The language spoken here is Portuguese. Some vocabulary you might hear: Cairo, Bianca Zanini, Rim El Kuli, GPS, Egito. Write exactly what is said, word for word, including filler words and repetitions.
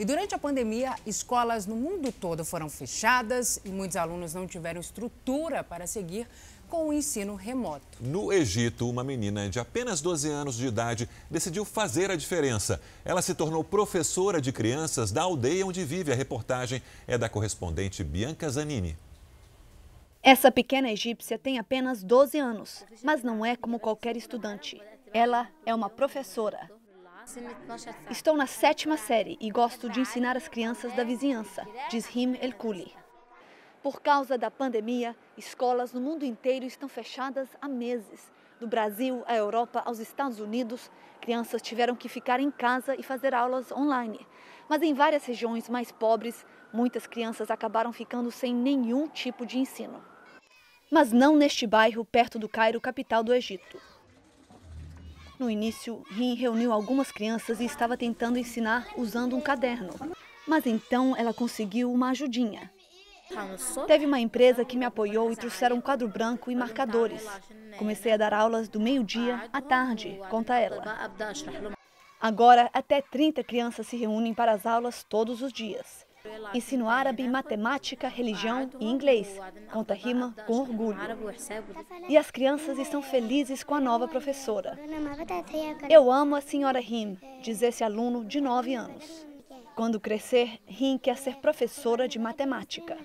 E durante a pandemia, escolas no mundo todo foram fechadas e muitos alunos não tiveram estrutura para seguir com o ensino remoto. No Egito, uma menina de apenas doze anos de idade decidiu fazer a diferença. Ela se tornou professora de crianças da aldeia onde vive. A reportagem é da correspondente Bianca Zanini. Essa pequena egípcia tem apenas doze anos, mas não é como qualquer estudante. Ela é uma professora. Estou na sétima série e gosto de ensinar as crianças da vizinhança, diz Rim El Kuli. Por causa da pandemia, escolas no mundo inteiro estão fechadas há meses. Do Brasil à Europa, aos Estados Unidos, crianças tiveram que ficar em casa e fazer aulas online. Mas em várias regiões mais pobres, muitas crianças acabaram ficando sem nenhum tipo de ensino. Mas não neste bairro, perto do Cairo, capital do Egito. No início, Rim reuniu algumas crianças e estava tentando ensinar usando um caderno. Mas então ela conseguiu uma ajudinha. Teve uma empresa que me apoiou e trouxeram um quadro branco e marcadores. Comecei a dar aulas do meio-dia à tarde, conta ela. Agora, até trinta crianças se reúnem para as aulas todos os dias. Ensino árabe, matemática, religião e inglês, conta Rima com orgulho. E as crianças estão felizes com a nova professora. Eu amo a senhora Rim, diz esse aluno de nove anos. Quando crescer, Rim quer ser professora de matemática.